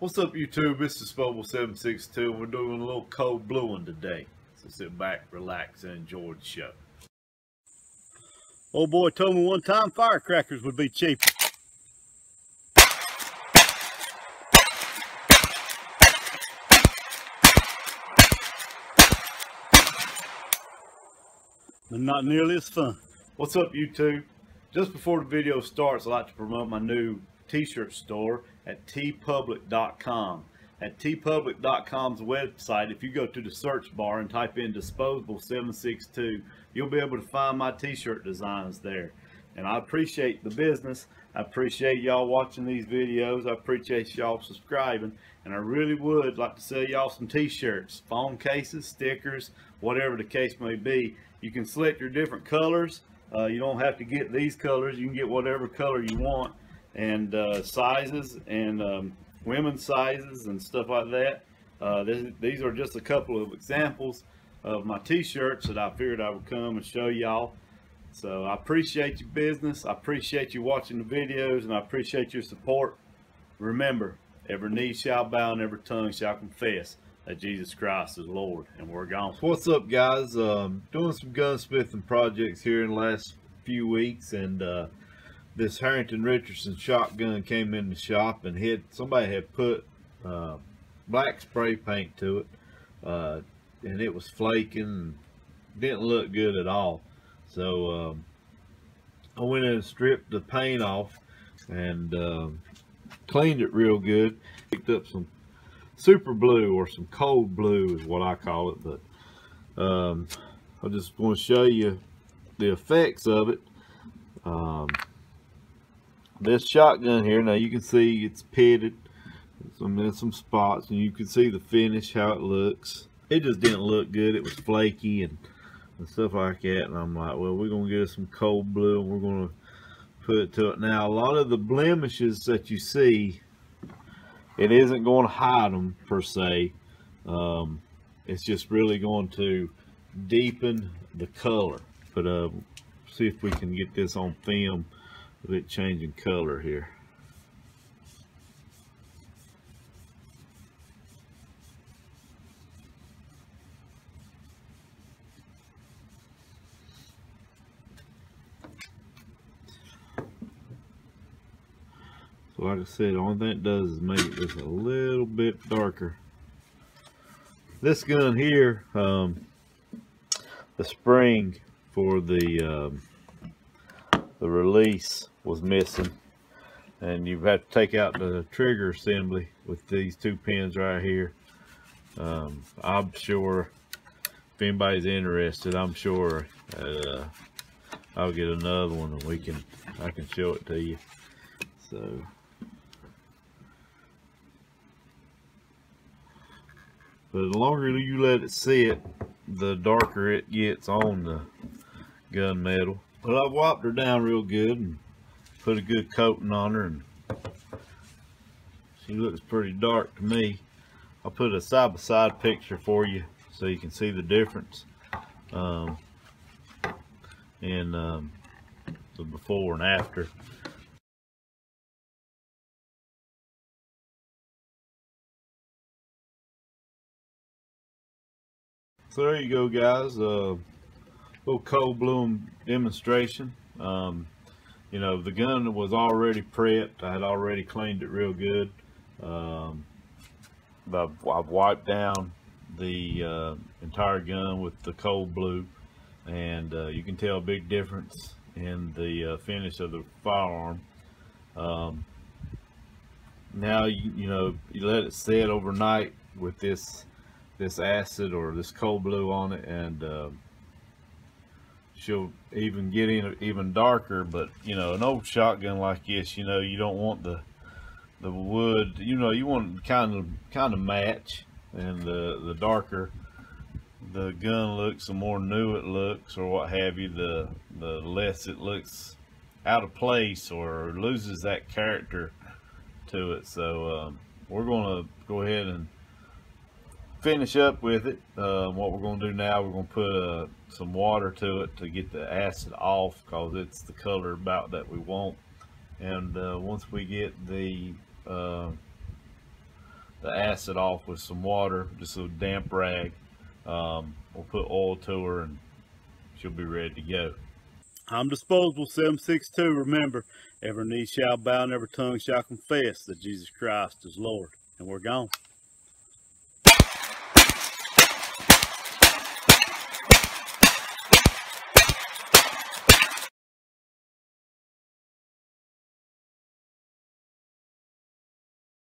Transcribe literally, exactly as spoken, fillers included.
What's up, YouTube? It's disposable seven six two, and we're doing a little cold blue one today. So sit back, relax, and enjoy the show. Old boy told me one time firecrackers would be cheaper. They're not nearly as fun. What's up, YouTube? Just before the video starts, I'd like to promote my new t-shirt store at tee public dot com. At tee public dot com's website, if you go to the search bar and type in disposable seven six two, you'll be able to find my t-shirt designs there. And I appreciate the business. I appreciate y'all watching these videos. I appreciate y'all subscribing. And I really would like to sell y'all some t-shirts, phone cases, stickers, whatever the case may be. You can select your different colors. Uh, you don't have to get these colors. You can get whatever color you want, and uh, sizes, and um, women's sizes and stuff like that. Uh, this, these are just a couple of examples of my t-shirts that I figured I would come and show y'all. So I appreciate your business, I appreciate you watching the videos, and I appreciate your support. Remember, every knee shall bow and every tongue shall confess that Jesus Christ is Lord, and we're gone. What's up, guys? Um, doing some gunsmithing projects here in the last few weeks, and uh, this Harrington Richardson shotgun came in the shop, and had, somebody had put uh, black spray paint to it, uh, and it was flaking and didn't look good at all. So um, I went in and stripped the paint off and um, cleaned it real good. Picked up some Super Blue, or some cold blue is what I call it, but um, I'm just going to show you the effects of it. Um, this shotgun here, now you can see it's pitted, it's in some spots, and you can see the finish, how it looks. It just didn't look good. It was flaky and and stuff like that, and I'm like, well, we're gonna get us some cold blue, and we're gonna put it to it. Now, a lot of the blemishes that you see, it isn't going to hide them per se. Um, it's just really going to deepen the color. But uh, see if we can get this on film with it changing color here. Like I said, the only thing it does is make it just a little bit darker. This gun here, um, the spring for the um, the release was missing, and you've had to take out the trigger assembly with these two pins right here. Um, I'm sure if anybody's interested, I'm sure uh, I'll get another one, and we can I can show it to you. So. But the longer you let it sit, the darker it gets on the gunmetal. But I've wiped her down real good and put a good coating on her, and she looks pretty dark to me. I'll put a side-by-side picture for you so you can see the difference um, in um, the before and after. So there you go, guys, a uh, little cold blue demonstration. Um, you know, the gun was already prepped. I had already cleaned it real good. Um, I've, I've wiped down the uh, entire gun with the cold blue, and uh, you can tell a big difference in the uh, finish of the firearm. Um, now, you, you know, you let it sit overnight with this this acid or this cold blue on it, and uh, she'll even get in even darker. But you know, an old shotgun like this, you know, you don't want the the wood, you know, you want kind of kind of match, and the the darker the gun looks, the more new it looks, or what have you, the the less it looks out of place or loses that character to it. So um, we're gonna go ahead and finish up with it. Um, what we're going to do now, we're going to put uh, some water to it to get the acid off, because it's the color about that we want. And uh, once we get the uh, the acid off with some water, just a damp rag. Um, we'll put oil to her and she'll be ready to go. I'm disposable seven six two. Remember, every knee shall bow and every tongue shall confess that Jesus Christ is Lord. And we're gone.